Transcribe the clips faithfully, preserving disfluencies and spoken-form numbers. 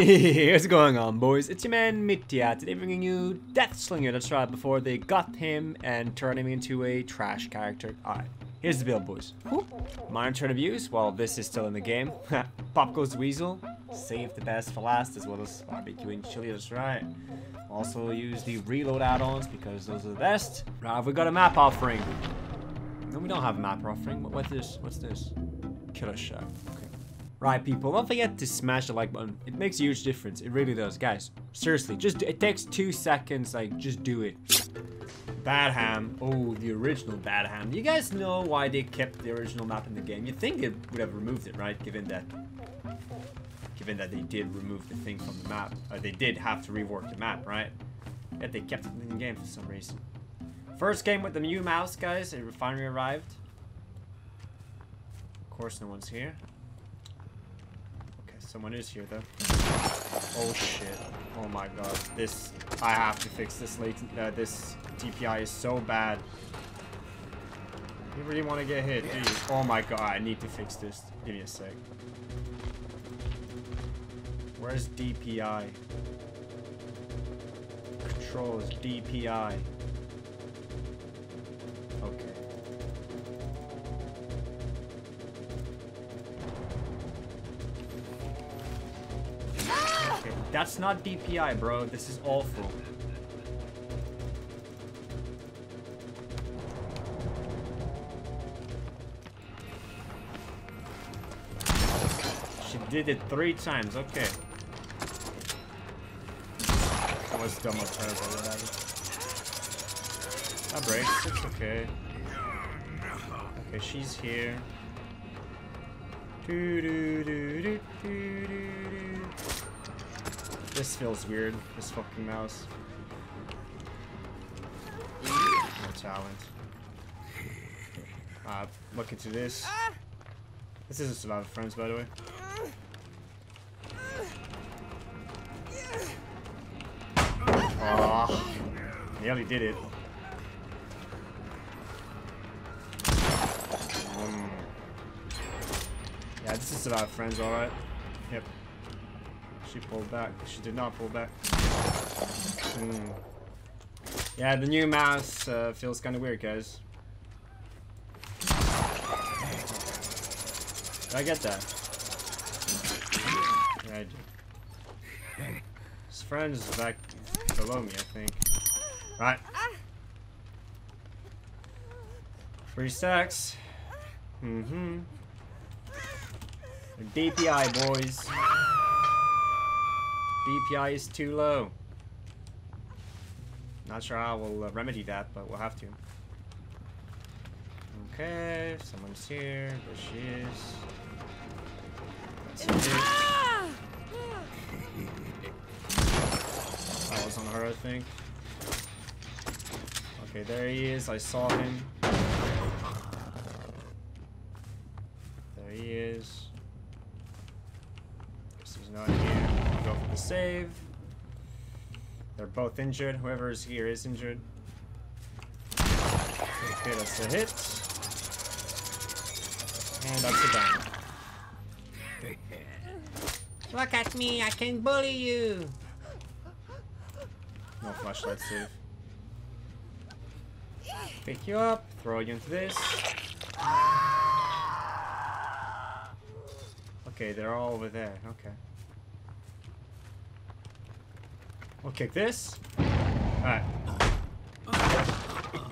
Hey, what's going on, boys? It's your man Mitia. Today bringing you Deathslinger. That's right, before they got him and turned him into a trash character. Alright, here's the build, boys. Whoop. Monitor and Abuse, well, this is still in the game. Pop Goes the Weasel, save the best for last, as well as B B Q and Chili, that's right. Also use the reload add-ons because those are the best. Right, we got a map offering. No, we don't have a map offering. What, what's this? What's this? Killer shot. Okay. Right, people, don't forget to smash the like button. It makes a huge difference. It really does, guys. Seriously, just it takes two seconds. Like, just do it. Badham. Oh, the original Badham. You guys know why they kept the original map in the game? You'd think they would have removed it, right? Given that, given that they did remove the thing from the map, or they did have to rework the map, right? Yet they kept it in the game for some reason. First game with the new mouse, guys. It finally arrived. Of course, no one's here. Someone is here though. Oh shit. Oh my god. This, I have to fix this latent, uh, this D P I is so bad. You really want to get hit, do you? Oh my god, I need to fix this. Give me a sec. Where's D P I? Controls, D P I. Okay. That's not D P I, bro. This is awful. She did it three times. Okay. That was dumb of her, but whatever. That breaks. It's okay. Okay, she's here. Do do do do do do. This feels weird, this fucking mouse. No talent. Uh, look into this. This isn't Survivor Friends, by the way. Oh, nearly did it. Mm. Yeah, this is Survivor Friends, alright. Yep. She pulled back. She did not pull back. Mm. Yeah, the new mouse uh, feels kind of weird, guys. Did I get that? Yeah, I did. His friend is back below me, I think. Right. Free stacks. Mm-hmm. D P I, boys. D P I is too low. Not sure how we'll uh, remedy that, but we'll have to. Okay, someone's here. There she is. That's it. That was on her, I think. Okay, there he is. I saw him. There he is. Guess he's not here. Go for the save. They're both injured. Whoever is here is injured. Okay, that's a hit. And that's a down. Look at me, I can bully you. No flashlight save. Pick you up, throw you into this. Okay, they're all over there. Okay. We'll kick this. Alright.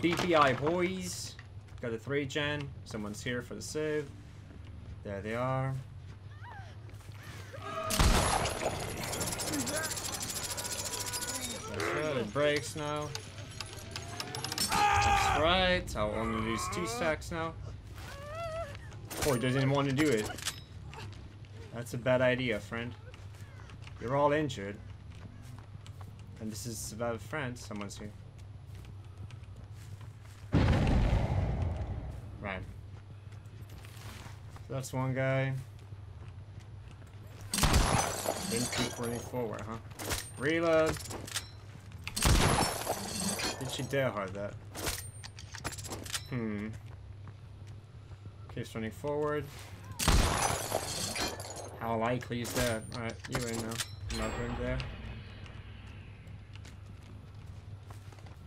D P I boys. Got a three gen. Someone's here for the save. There they are. That's right, it breaks now. That's right. I'll only use two stacks now. Oh, he doesn't want to do it. That's a bad idea, friend. You're all injured. And this is about friends. Someone's here. Right. So that's one guy. Didn't keep running forward, huh? Reload. Did she dare hard that? Hmm. Keeps running forward. How likely is that? Alright, you in now. No. right there.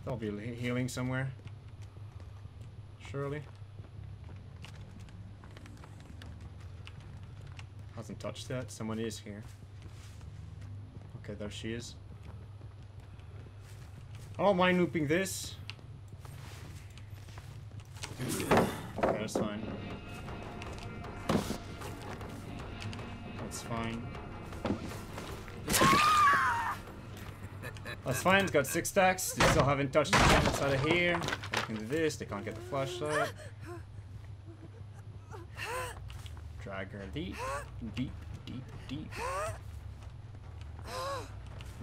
They'll be healing somewhere. Surely. Hasn't touched that. Someone is here. Okay, there she is. I don't mind looping this. Okay, that's fine. That's fine. That's fine, it's got six stacks. They still haven't touched the cabinets out of here. They can do this, they can't get the flashlight. Drag her deep, deep, deep, deep. I'm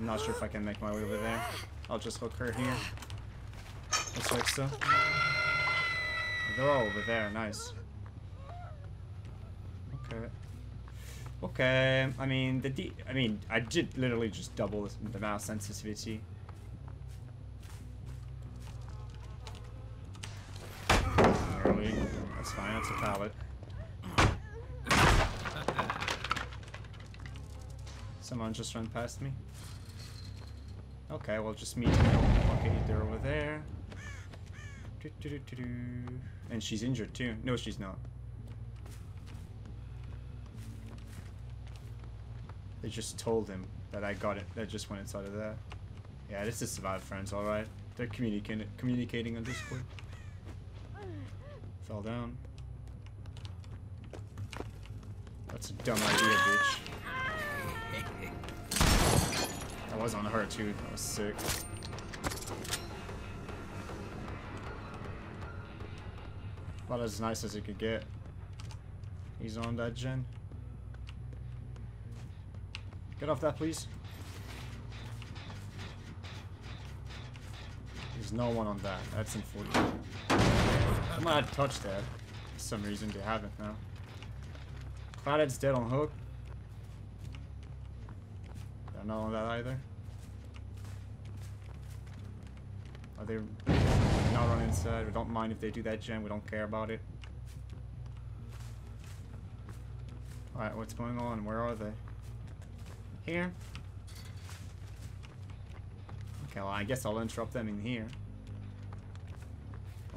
not sure if I can make my way over there. I'll just hook her here. That's right, so. They're all over there, nice. Okay. Okay, I mean, the D. I mean, I did literally just double the mouse sensitivity. Not really. That's fine, that's a pallet. Someone just ran past me. Okay, well, just meet them. Okay, they're over there. Do, do, do, do, do. And she's injured too. No, she's not. They just told him that I got it. That just went inside of that. Yeah, this is Survive Friends, alright. They're communicating communicating on Discord. Fell down. That's a dumb idea, bitch. That was on her too. That was sick. About as nice as it could get. He's on that gen. Get off that, please. There's no one on that. That's unfortunate. I might have touched that. For some reason, they haven't now. Cloudhead's dead on hook. They're not on that either. Are they... not run inside. We don't mind if they do that gem. We don't care about it. Alright, what's going on? Where are they? Here. Okay, well, I guess I'll interrupt them in here.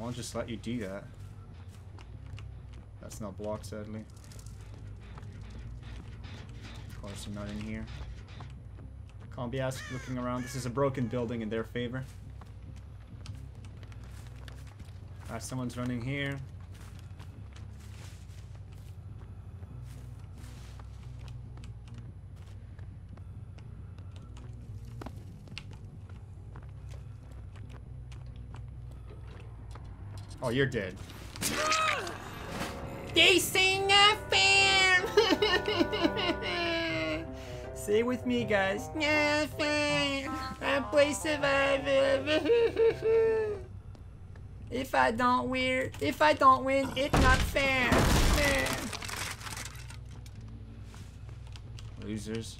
I'll just let you do that. That's not blocked, sadly. Of course, I'm not in here. Can't be asked looking around. This is a broken building in their favor. Uh, someone's running here. Oh, you're dead. They sing a fam. Say it with me, guys. A fam. I play survivor. If I don't win, if I don't win, it's not fair. fair. Losers.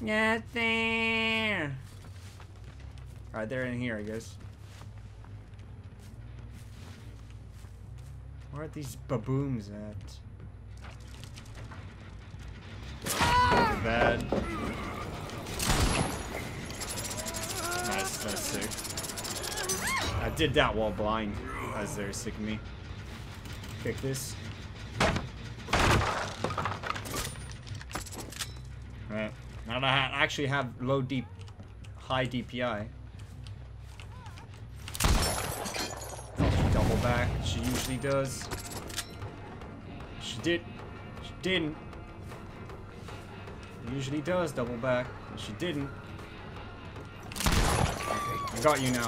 Not fair. All right, they're in here, I guess. Where are these babooms at? Ah! Bad. Nice, that's sick. I did that while blind, as they're sick of me. Kick this. Alright, now that I actually have low deep, high D P I. Double back, she usually does. She did. She didn't. Usually does double back, but she didn't. I got you now.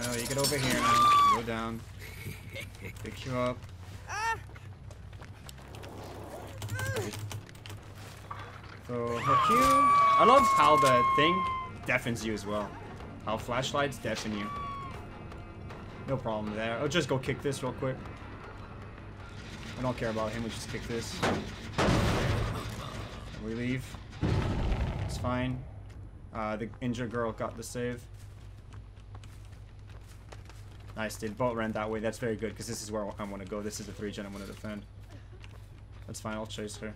Well, you get over here now. Go down. Pick you up. So, hook you. I love how the thing deafens you as well. How flashlights deafen you. No problem there. I'll just go kick this real quick. I don't care about him. We just kick this. And we leave. It's fine. Uh, the injured girl got the save. I still bot ran that way. That's very good, because this is where I want to go. This is the three gen I want to defend. That's fine, I'll chase her.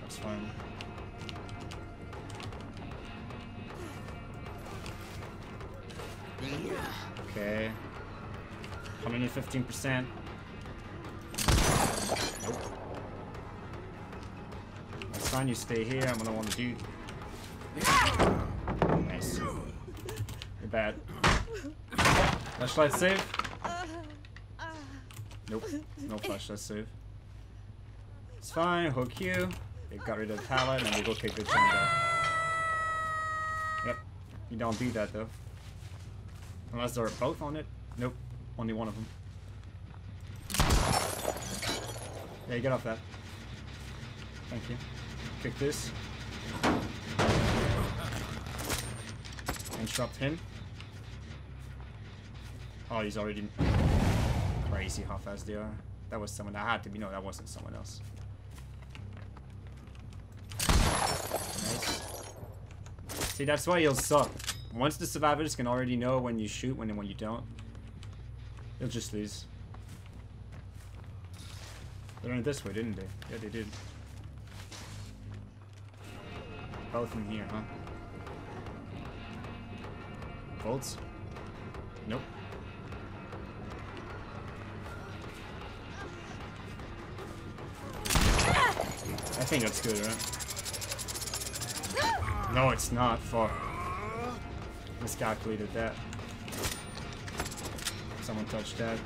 That's fine. Okay. Coming in fifteen percent. Nope. That's fine, you stay here. I'm gonna want to do. Nice. You're bad. Flashlight save? Nope. No flashlight save. It's fine. Hook you. They got rid of the pallet and we go kick the chain down. Yep. You don't do that though. Unless they're both on it. Nope. Only one of them. Yeah, you get off that. Thank you. Kick this. Interrupt him. Oh, he's already crazy how fast they are. That was someone that had to be. No, that wasn't someone else. Nice. See, that's why you'll suck. Once the survivors can already know when you shoot, when and when you don't, you'll just lose. They went this way, didn't they? Yeah, they did. Both in here, huh? Bolts? Nope. I think that's good, right? No, it's not. Fuck. Miscalculated that. Someone touched that.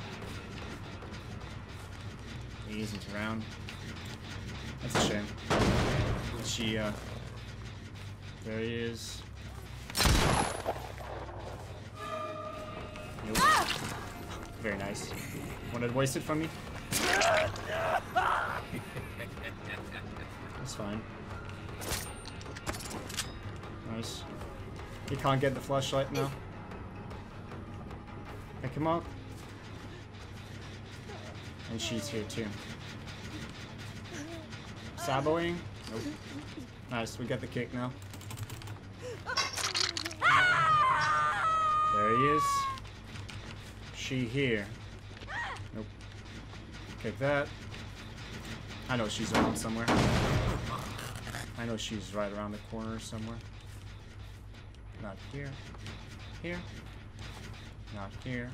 He isn't around. That's a shame. She, uh... there he is. Nope. Very nice. Wanted to waste it from me? That's fine. Nice. He can't get the flashlight now. Pick him up. And she's here too. Saboing? Nope. Nice, we got the kick now. There he is. She here. Nope. Kick that. I know she's around somewhere. I know she's right around the corner somewhere. Not here. Here. Not here.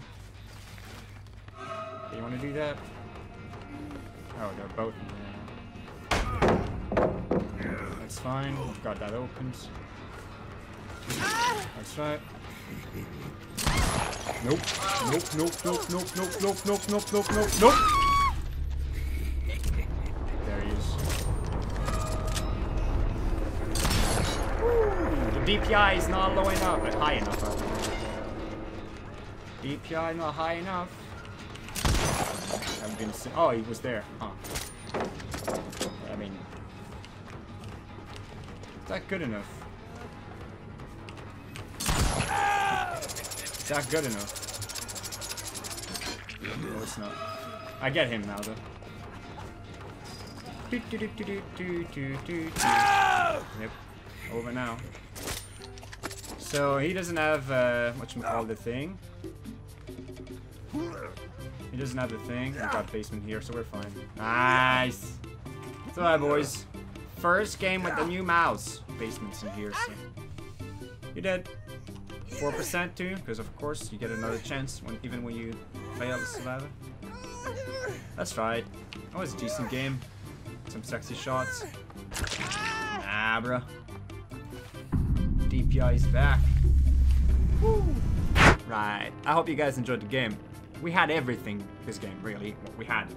Do you want to do that? Oh, they're both in there. That's fine. Got that opened. That's right. Nope. Nope, nope, nope, nope, nope, nope, nope, nope, nope, nope, nope. There he is. Ooh, the D P I is not low enough, but high enough. Huh? D P I not high enough. Oh, he was there, huh? I mean, is that good enough? Is that good enough? No, it's not. I get him now, though. Yep, over now. So he doesn't have uh, whatchamacallit, the thing. He doesn't have the thing. We've got basement here, so we're fine. Nice! That's alright, boys. First game with the new mouse. Basement's in here, so. You're dead. four percent too, because of course you get another chance when, even when you fail the survivor. That's right. That was a decent game. Some sexy shots. Nah, bruh. D P I's back. Woo. Right. I hope you guys enjoyed the game. We had everything this game, really. We had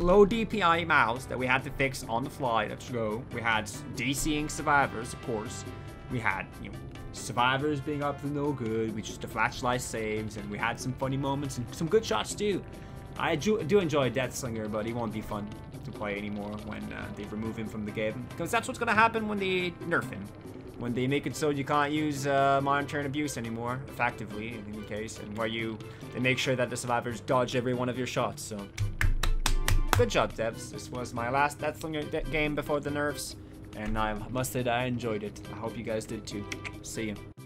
low D P I mouse that we had to fix on the fly. Let's go. We had DCing survivors, of course. We had, you know, survivors being up to no good. We just the flashlight saves, and we had some funny moments and some good shots too. I do, do enjoy Deathslinger, but he won't be fun to play anymore when uh, they remove him from the game, because that's what's gonna happen when they nerf him. When they make it so you can't use uh, Monitor and Abuse anymore, effectively, in any case, and where you they make sure that the survivors dodge every one of your shots, so. Good job, devs. This was my last Deathslinger de game before the nerfs. and I must say that I enjoyed it. I hope you guys did too. See you.